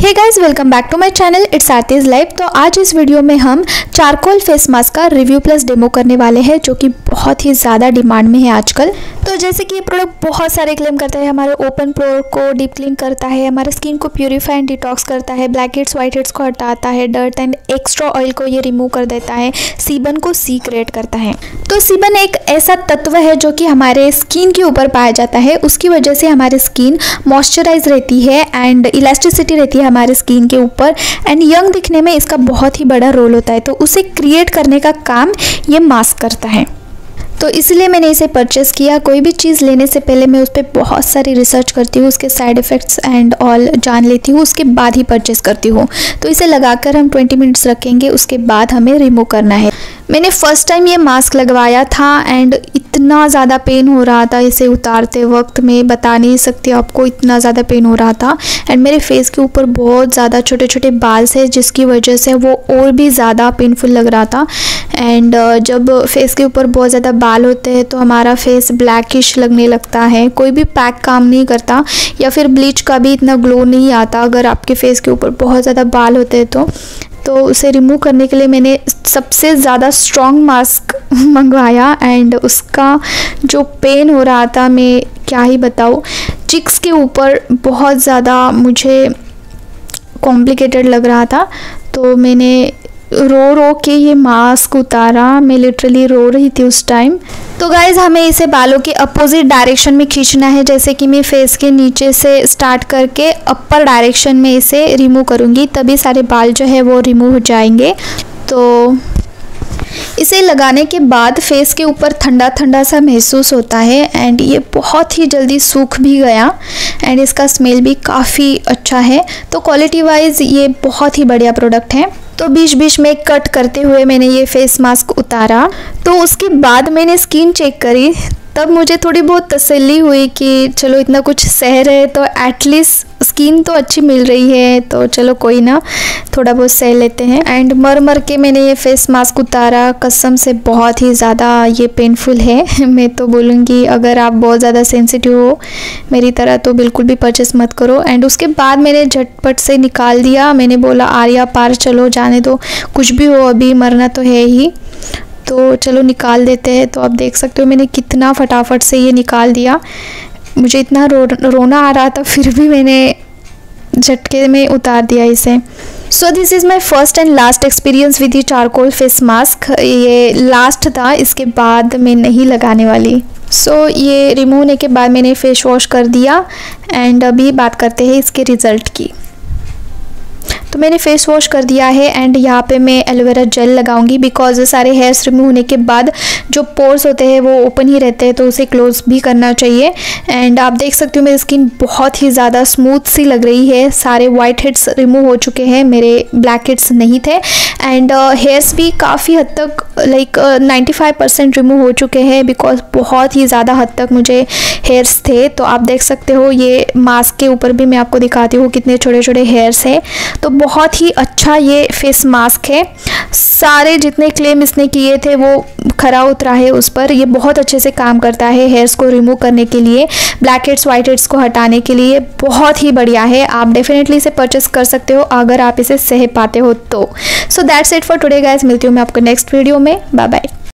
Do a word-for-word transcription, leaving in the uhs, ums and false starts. Hey guys, welcome back to my channel it's Aarti's life. तो आज इस वीडियो में हम चारकोल फेस मास्क का रिव्यू प्लस डेमो करने वाले हैं, जो कि बहुत ही ज़्यादा डिमांड में है आजकल। तो जैसे कि ये प्रोडक्ट बहुत सारे क्लेम करता है, हमारे ओपन पोर को डीप क्लीन करता है, हमारे स्किन को प्यूरीफाई एंड डिटॉक्स करता है, ब्लैक हेड्स वाइट हेड्स को हटाता है, डर्ट एंड एक्स्ट्रा ऑयल को ये रिमूव कर देता है, सीबन को सीक्रेट करता है। तो सीबन एक ऐसा तत्व है जो कि हमारे स्किन के ऊपर पाया जाता है, उसकी वजह से हमारी स्किन मॉइस्चराइज रहती है एंड इलास्टिसिटी रहती है हमारे स्किन के ऊपर एंड यंग दिखने में इसका बहुत ही बड़ा रोल होता है। तो उसे क्रिएट करने का काम ये मास्क करता है। तो इसलिए मैंने इसे परचेस किया। कोई भी चीज़ लेने से पहले मैं उस पर बहुत सारी रिसर्च करती हूँ, उसके साइड इफ़ेक्ट्स एंड ऑल जान लेती हूँ, उसके बाद ही परचेस करती हूँ। तो इसे लगाकर हम बीस मिनट्स रखेंगे, उसके बाद हमें रिमूव करना है। मैंने फ़र्स्ट टाइम ये मास्क लगवाया था एंड इतना ज़्यादा पेन हो रहा था इसे उतारते वक्त, मैं बता नहीं सकती आपको, इतना ज़्यादा पेन हो रहा था। एंड मेरे फेस के ऊपर बहुत ज़्यादा छोटे छोटे बाल्स है, जिसकी वजह से वो और भी ज़्यादा पेनफुल लग रहा था। एंड जब फेस के ऊपर बहुत ज़्यादा बाल होते हैं तो हमारा फेस ब्लैकिश लगने लगता है, कोई भी पैक काम नहीं करता या फिर ब्लीच का भी इतना ग्लो नहीं आता अगर आपके फेस के ऊपर बहुत ज़्यादा बाल होते हैं तो। तो उसे रिमूव करने के लिए मैंने सबसे ज़्यादा स्ट्रॉन्ग मास्क मंगवाया एंड उसका जो पेन हो रहा था मैं क्या ही बताऊँ। चिक्स के ऊपर बहुत ज़्यादा मुझे कॉम्प्लिकेटेड लग रहा था, तो मैंने रो रो के ये मास्क उतारा। मैं लिटरली रो रही थी उस टाइम। तो गाइज़, हमें इसे बालों के अपोजिट डायरेक्शन में खींचना है, जैसे कि मैं फेस के नीचे से स्टार्ट करके अपर डायरेक्शन में इसे रिमूव करूँगी, तभी सारे बाल जो है वो रिमूव हो जाएंगे। तो इसे लगाने के बाद फेस के ऊपर ठंडा ठंडा सा महसूस होता है एंड ये बहुत ही जल्दी सूख भी गया एंड इसका स्मेल भी काफ़ी अच्छा है। तो क्वालिटी वाइज ये बहुत ही बढ़िया प्रोडक्ट है। तो बीच बीच में कट करते हुए मैंने ये फेस मास्क उतारा। तो उसके बाद मैंने स्किन चेक करी, तब मुझे थोड़ी बहुत तसल्ली हुई कि चलो इतना कुछ सह रहे तो एटलीस्ट स्किन तो अच्छी मिल रही है, तो चलो कोई ना, थोड़ा बहुत सह लेते हैं। एंड मर मर के मैंने ये फेस मास्क उतारा। कसम से बहुत ही ज़्यादा ये पेनफुल है। मैं तो बोलूँगी अगर आप बहुत ज़्यादा सेंसिटिव हो मेरी तरह तो बिल्कुल भी परचेस मत करो। एंड उसके बाद मैंने झटपट से निकाल दिया। मैंने बोला आर्या पार चलो, जाने दो, कुछ भी हो अभी मरना तो है ही, तो चलो निकाल देते हैं। तो आप देख सकते हो मैंने कितना फटाफट से ये निकाल दिया। मुझे इतना रो रोना आ रहा था, फिर भी मैंने झटके में उतार दिया इसे। So this is my first and last experience with ये चारकोल फेस मास्क। ये लास्ट था, इसके बाद मैं नहीं लगाने वाली। सो so, ये रिमूव होने के बाद मैंने फेस वॉश कर दिया एंड अभी बात करते हैं इसके रिज़ल्ट की। तो मैंने फेस वॉश कर दिया है एंड यहाँ पे मैं एलोवेरा जेल लगाऊंगी, बिकॉज सारे हेयर्स रिमूव होने के बाद जो पोर्स होते हैं वो ओपन ही रहते हैं, तो उसे क्लोज भी करना चाहिए। एंड आप देख सकते हो मेरी स्किन बहुत ही ज़्यादा स्मूथ सी लग रही है। सारे वाइट हेड्स रिमूव हो चुके हैं, मेरे ब्लैक हेड्स नहीं थे। एंड हेयर्स uh, भी काफ़ी हद तक like ninety five percent remove हो चुके हैं, बिकॉज बहुत ही ज़्यादा हद तक मुझे हेयर्स थे। तो आप देख सकते हो ये मास्क के ऊपर भी मैं आपको दिखाती हूँ कितने छोटे छोटे हेयर्स हैं। तो बहुत ही अच्छा ये फेस मास्क है। सारे जितने क्लेम इसने किए थे वो खरा उतरा है उस पर। ये बहुत अच्छे से काम करता है हेयर्स को रिमूव करने के लिए, ब्लैक हेड्स वाइट हेड्स को हटाने के लिए। बहुत ही बढ़िया है, आप डेफिनेटली इसे परचेस कर सकते हो अगर आप इसे सह पाते हो तो। So that's it for today guys, मिलती हूँ मैं आपको नेक्स्ट वीडियो में। Bye bye.